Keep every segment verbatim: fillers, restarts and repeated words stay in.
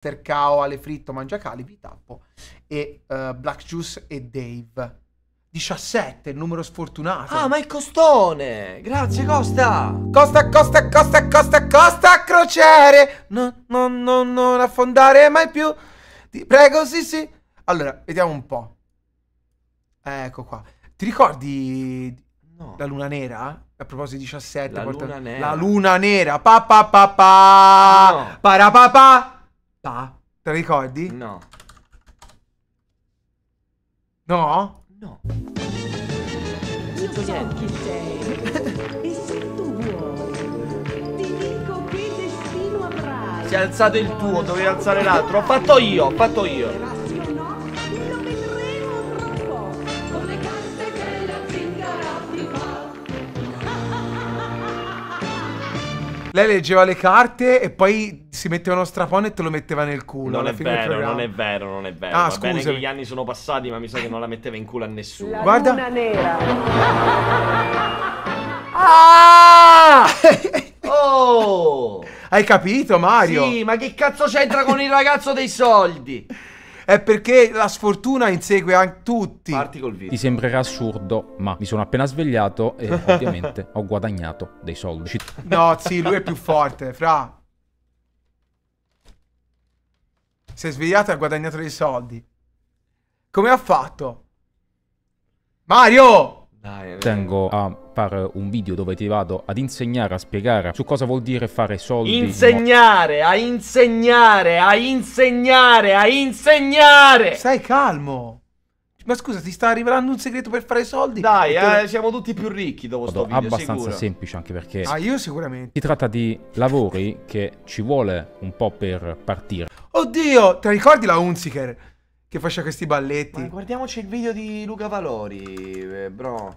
Tercao, Ale Fritto, Mangiacali, Vitappo e uh, Black Juice e Dave. diciassette, il numero sfortunato. Ah, ma è Costone! Grazie, Costa! Costa, Costa, Costa, Costa, Costa, crociere! Non, non, non, non affondare mai più! Ti prego, sì, sì! Allora, vediamo un po'. Ecco qua. Ti ricordi... No. La luna nera? A proposito di diciassette... La porta... luna nera. La luna nera! Pa, pa, pa, pa! No. Para, pa, pa! Pa. Te la ricordi? No. No? No. Io so chi sei e se tu vuoi ti dico che destino avrai. Si è alzato il tuo, dovevi alzare l'altro. Ho fatto io, ho fatto io. Lo vedremo tra un po' con le carte che la zingara ti fa. Lei leggeva le carte e poi si metteva uno strapone e te lo metteva nel culo. Non è vero, non è vero, non è vero. Ah, scusa, che gli anni sono passati, ma mi sa che non la metteva in culo a nessuno. La guarda. Luna nera. Ah! Oh! Hai capito, Mario? Sì, ma che cazzo c'entra con il ragazzo dei soldi? È perché la sfortuna insegue anche tutti. Parti col video. Ti sembrerà assurdo, ma mi sono appena svegliato e ovviamente ho guadagnato dei soldi. No, sì, lui è più forte, fra. Si è svegliato e ha guadagnato dei soldi. Come ha fatto? Mario! Dai, tengo a fare un video dove ti vado ad insegnare, a spiegare su cosa vuol dire fare soldi. Insegnare, a insegnare, a insegnare, a insegnare! Stai calmo! Ma scusa, ti sta rivelando un segreto per fare soldi? Dai, eh, siamo tutti più ricchi dopo sto video, abbastanza sicuro. Semplice, anche perché... Ah, io sicuramente. Si tratta di lavori che ci vuole un po' per partire. Oddio, te ricordi la Hunziker che faceva questi balletti? Ma guardiamoci il video di Luca Valori, bro.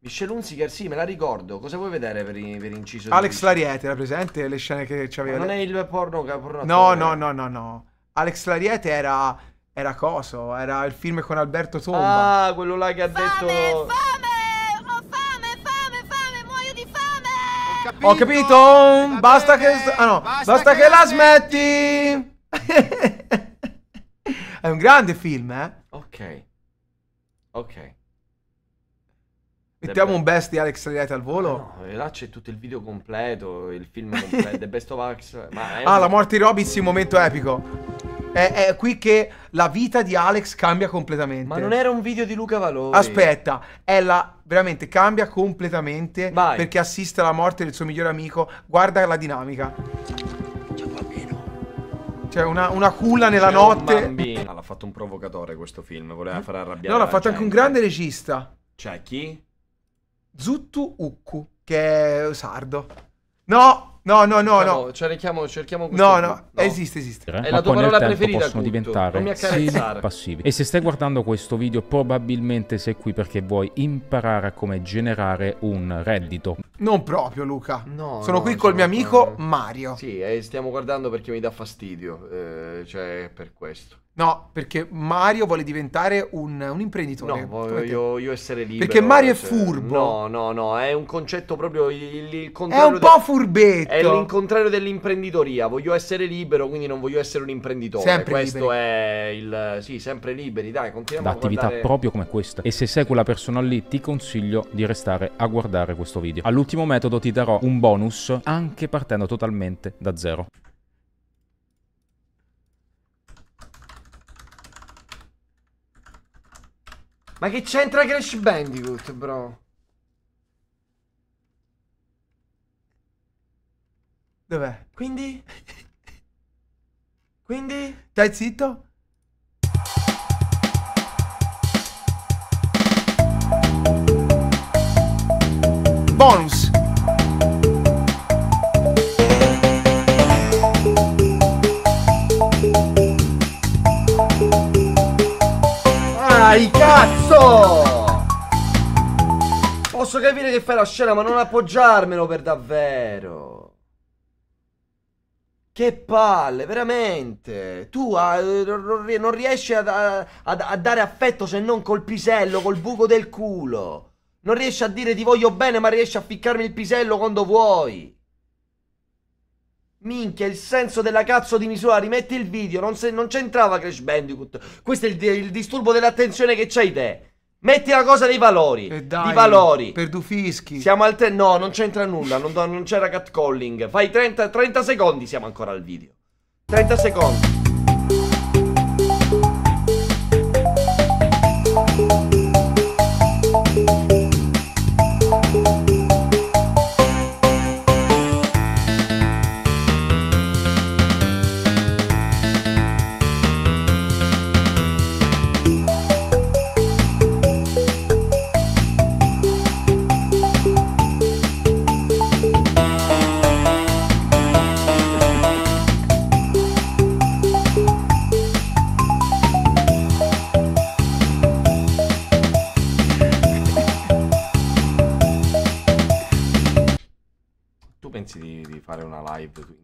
Michel Hunziker, sì, me la ricordo. Cosa vuoi vedere per, per inciso? Alex l'Ariete, era presente le scene che ci aveva... Non è il porno, porno no, no, no, no, no. Alex l'Ariete era... Era coso, era il film con Alberto Tomba. Ah, quello là che ha detto... Fame, fame, ho fame, fame, fame, muoio di fame. Ho capito, ho capito. Basta bene. Che... Ah no, basta, basta che, che la smetti. È un grande film, eh. Ok. Ok. Mettiamo un best di Alex l'Ariete al volo? No, là c'è tutto il video completo, il film completo, The Best of Alex... Ma è... Ah, la morte di Robbins è un momento epico. È, è qui che la vita di Alex cambia completamente. Ma non era un video di Luca Valori. Aspetta, è la... veramente cambia completamente. Vai. Perché assiste alla morte del suo migliore amico. Guarda la dinamica. C'è un bambino. C'è una, una culla nella notte. Un bambino. L'ha fatto un provocatore questo film. Voleva far arrabbiare. No, l'ha fatto anche un grande regista. C'è chi? Zuttu Uccu, che è sardo. No! No, no, no, no. no. Cerchiamo, cerchiamo questo. No, no, no, esiste, esiste. È la tua parola preferita. Possono diventare non mi accarezzare. Passivi. E se stai guardando questo video, probabilmente sei qui perché vuoi imparare a come generare un reddito. Non proprio, Luca. No. Sono no, qui col mio amico no. Mario. Sì, eh, stiamo guardando perché mi dà fastidio. Eh, cioè, per questo. No, perché Mario vuole diventare un, un imprenditore. No, voglio io essere libero. Perché Mario cioè, è furbo. No, no, no, è un concetto proprio il, il contrario. È un po' furbetto. È il contrario dell'imprenditoria. Voglio essere libero, quindi non voglio essere un imprenditore. Sempre questo liberi. È il... Sì, sempre liberi, dai, continuiamo da a attività guardare... proprio come questa. E se sei quella persona lì, ti consiglio di restare a guardare questo video. All'ultimo metodo ti darò un bonus, anche partendo totalmente da zero. Ma che c'entra Crash Bandicoot, bro? Dov'è? Quindi? Quindi? Stai zitto? Bonus! Dai, cazzo! Posso capire che fai la scena, ma non appoggiarmelo per davvero. Che palle, veramente. Tu ah, non riesci a, a, a dare affetto se non col pisello, col buco del culo. Non riesci a dire ti voglio bene, ma riesci a ficcarmi il pisello quando vuoi. Minchia, il senso della cazzo di misura. Rimetti il video. Non, se, non c'entrava Crash Bandicoot. Questo è il, il disturbo dell'attenzione che c'hai te. Metti la cosa dei valori. Eh dai, di valori. Per Dufischi. Siamo al tre. No, non c'entra nulla. Non, non c'era catcalling. Fai trenta, trenta secondi. Siamo ancora al video. trenta secondi.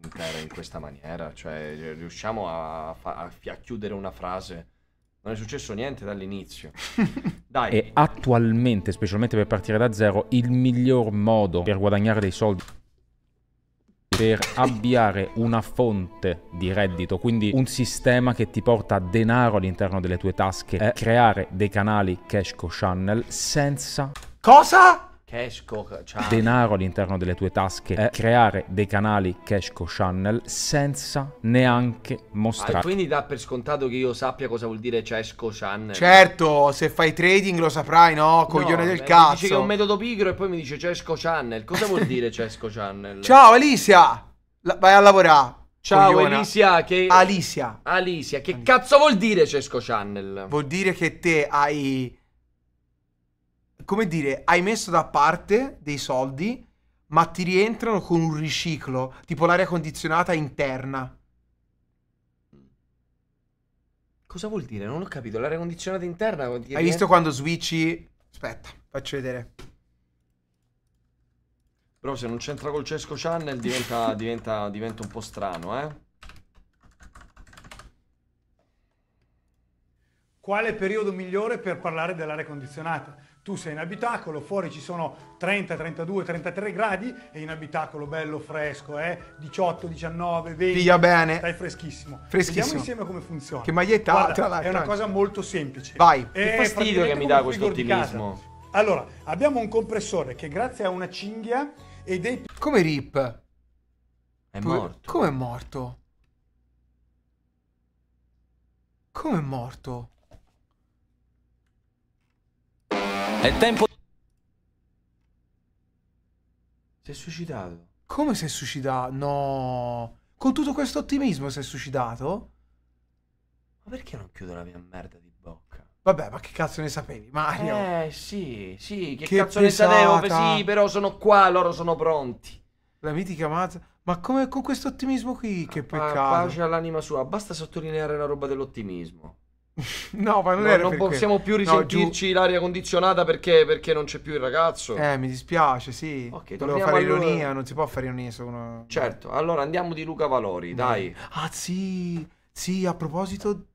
Intera in questa maniera, cioè riusciamo a, a, a chiudere una frase? Non è successo niente dall'inizio. Dai. E attualmente, specialmente per partire da zero, il miglior modo per guadagnare dei soldi, per avviare una fonte di reddito, quindi un sistema che ti porta denaro all'interno delle tue tasche, è creare dei canali Cesco Channel senza... Cosa? Cesco Channel. Denaro all'interno delle tue tasche è creare dei canali Cesco Channel senza neanche mostrare. Ah, quindi dà per scontato che io sappia cosa vuol dire Cesco Channel. Certo, se fai trading lo saprai, no? Coglione no, del beh, cazzo. Mi dice che è un metodo pigro e poi mi dice Cesco Channel. Cosa vuol dire Cesco Channel? Ciao Alicia, la vai a lavorare. Ciao cogliona. Alicia che... Alicia Alicia, che Alicia. Cazzo vuol dire Cesco Channel? Vuol dire che te hai... come dire, hai messo da parte dei soldi, ma ti rientrano con un riciclo, tipo l'aria condizionata interna. Cosa vuol dire? Non ho capito, l'aria condizionata interna vuol dire... Hai visto quando switchi... Aspetta, faccio vedere. Però se non c'entra col Cesco Channel diventa, diventa, diventa un po' strano, eh? Quale periodo migliore per parlare dell'aria condizionata? Tu sei in abitacolo, fuori ci sono trenta, trentadue, trentatré gradi e in abitacolo bello fresco, eh? diciotto, diciannove, venti. Piglia bene. Stai freschissimo. Freschissimo. Vediamo insieme come funziona. Che maglietta? Guarda, tra l'altro. È una cosa molto semplice. Vai. È che fastidio che mi dà questo ottimismo. Allora, abbiamo un compressore che grazie a una cinghia e dei... Come Rip? È morto. Come è morto? Come è morto? È tempo. Si è suicidato. Come si è suicidato? No. Con tutto questo ottimismo si è suicidato? Ma perché non chiudo la mia merda di bocca? Vabbè, ma che cazzo ne sapevi, Mario? Eh, sì, sì, che, che cazzo pesata. Ne sapevo? Sì, però sono qua, loro sono pronti. La mitica mazza. Ma come con questo ottimismo qui? Che peccato. Pace all'anima sua. Basta sottolineare la roba dell'ottimismo. No, ma non no, era non possiamo più risentirci no, l'aria condizionata perché, perché non c'è più il ragazzo. Eh, mi dispiace, sì. Okay, volevo fare ironia, non si può fare ironia su una... Certo, allora andiamo di Luca Valori, mm. dai. Ah, sì, sì, a proposito...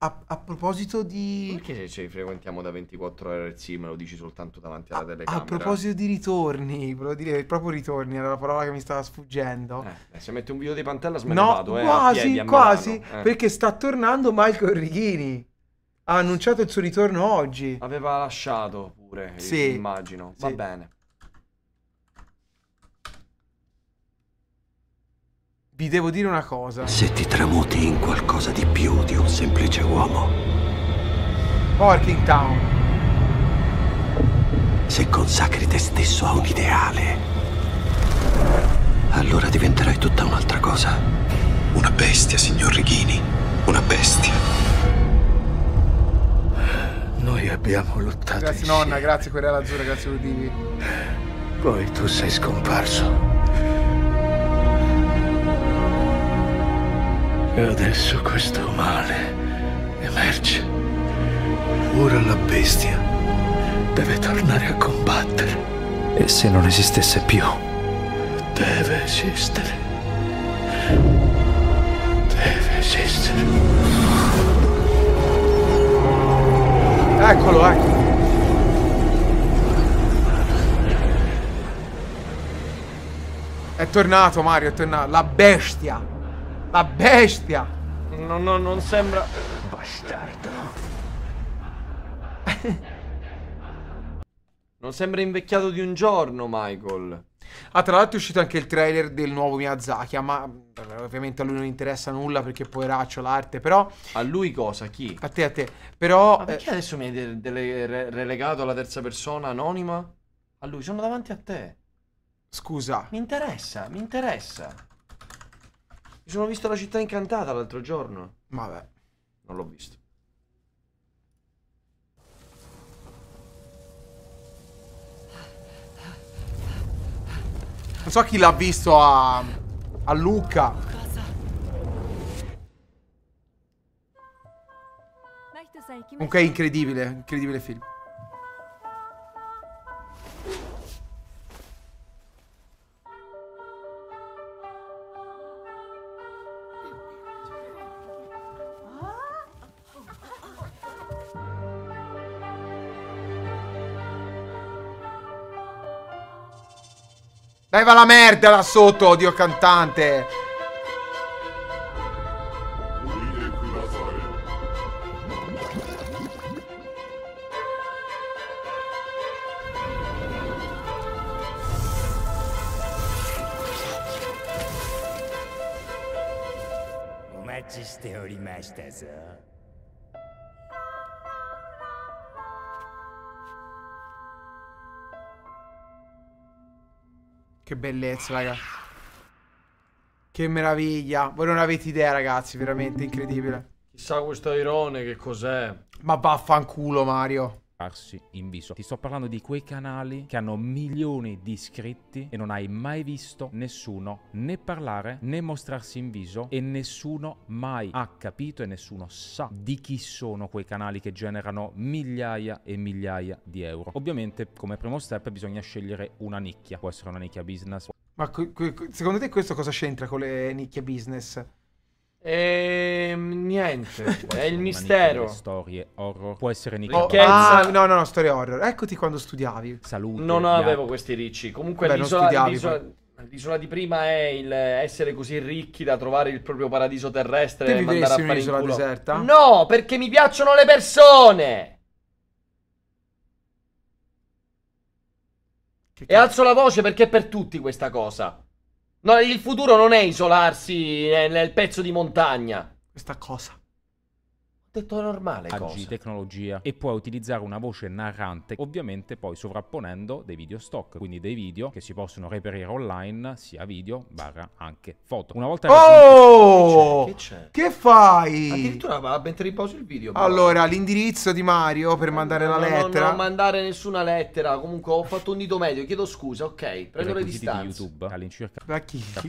A, a proposito di... Perché ci frequentiamo da ventiquattro ore, sì, me lo dici soltanto davanti alla a, telecamera? A proposito di ritorni, volevo dire, proprio ritorni, era la parola che mi stava sfuggendo. Eh, se metti un video di Pantella me ne vado, no, eh, quasi, a piedi, a quasi, eh. Perché sta tornando Marco Righini. Ha annunciato il suo ritorno oggi. Aveva lasciato pure, sì, immagino, sì. Va bene. Vi devo dire una cosa. Se ti tramuti in qualcosa di più di un semplice uomo. Working Town. Se consacri te stesso a un ideale, allora diventerai tutta un'altra cosa. Una bestia, signor Righini. Una bestia. Noi abbiamo lottato. Grazie insieme. Nonna, grazie Querela Azzurra, grazie Rudivi. Poi tu sei scomparso. E adesso questo male emerge. Ora la bestia deve tornare a combattere. E se non esistesse più? Deve esistere. Deve esistere. Eccolo, eccolo. È tornato Mario, è tornato. La bestia. La bestia. No, no, non sembra... Bastardo. Non sembra invecchiato di un giorno, Michael. Ah, tra l'altro è uscito anche il trailer del nuovo Miyazaki, ma ovviamente a lui non interessa nulla perché poveraccio l'arte, però... A lui cosa? Chi? A te, a te. Però... Ma perché eh... adesso mi hai relegato alla terza persona anonima? A lui, sono davanti a te. Scusa. Mi interessa, mi interessa. Mi sono visto La città incantata l'altro giorno. Vabbè. Non l'ho visto. Non so chi l'ha visto a... a Luca. Comunque è incredibile, incredibile film. Dai, va la merda là sotto, Dio cantante. Che bellezza, raga. Che meraviglia. Voi non avete idea, ragazzi. Veramente incredibile. Chissà questo irone che cos'è. Ma vaffanculo, Mario. In viso. Ti sto parlando di quei canali che hanno milioni di iscritti e non hai mai visto nessuno né parlare né mostrarsi in viso, e nessuno mai ha capito e nessuno sa di chi sono quei canali che generano migliaia e migliaia di euro. Ovviamente come primo step bisogna scegliere una nicchia. Può essere una nicchia business. Ma secondo te questo cosa c'entra con le nicchie business? Ehm, niente, è il mistero. Storie horror. Può essere Nick. Oh, ah, no, no, no, storie horror. Eccoti quando studiavi. Salute. Non avevo questi ricci. Comunque l'isola di prima è il essere così ricchi da trovare il proprio paradiso terrestre. Te vi vedresti un'isola deserta? No, perché mi piacciono le persone. E alzo la voce perché è per tutti questa cosa. No, il futuro non è isolarsi nel, nel pezzo di montagna. Questa cosa. Ho detto normale cosa. Oggi tecnologia. E puoi utilizzare una voce narrante, ovviamente poi sovrapponendo dei video stock. Quindi dei video che si possono reperire online, sia video, barra anche foto. Una volta... Oh! Che c'è? Che fai? Addirittura va a mettere in pausa il video. Però. Allora, l'indirizzo di Mario per mandare no, la no, lettera. No, non mandare nessuna lettera. Comunque ho fatto un dito medio. Chiedo scusa, ok. Prendo le distanze. Di YouTube all'incirca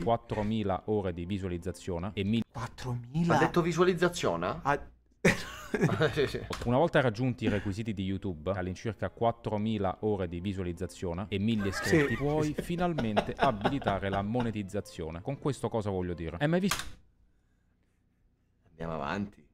quattromila ore di visualizzazione e mille... quattromila? Ha detto visualizzazione? A... Una volta raggiunti i requisiti di YouTube, all'incirca quattromila ore di visualizzazione e mille iscritti, sì, puoi finalmente abilitare la monetizzazione. Con questo cosa voglio dire? Hai mai visto? Andiamo avanti.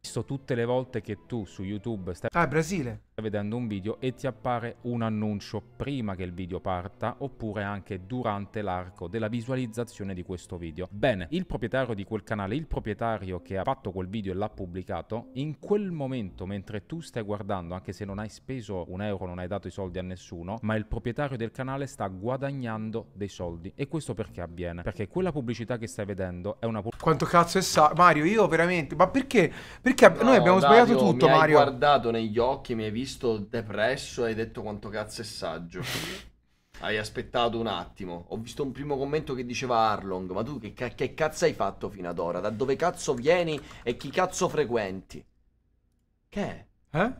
Visto tutte le volte che tu su YouTube stai ah, Brasile. vedendo un video e ti appare un annuncio prima che il video parta, oppure anche durante l'arco della visualizzazione di questo video. Bene, il proprietario di quel canale, il proprietario che ha fatto quel video e l'ha pubblicato, in quel momento mentre tu stai guardando, anche se non hai speso un euro, non hai dato i soldi a nessuno, ma il proprietario del canale sta guadagnando dei soldi. E questo perché avviene? Perché quella pubblicità che stai vedendo è una... Quanto cazzo è sa... Mario, io veramente... Ma perché? Perché No, noi abbiamo Dario, sbagliato tutto, mi hai Mario. Mi hai guardato negli occhi, mi hai visto depresso e hai detto quanto cazzo è saggio. Hai aspettato un attimo. Ho visto un primo commento che diceva Arlong, ma tu che, che cazzo hai fatto fino ad ora? Da dove cazzo vieni e chi cazzo frequenti? Che è? Eh?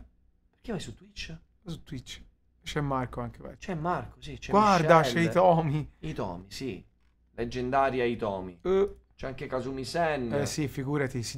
Perché vai su Twitch? Su Twitch. C'è Marco anche, vai. C'è Marco, sì. Guarda, c'è I Tommy. I Tommy, sì. Leggendaria I Tommy. Uh. C'è anche Kasumi Sen. Eh sì, figurati. Si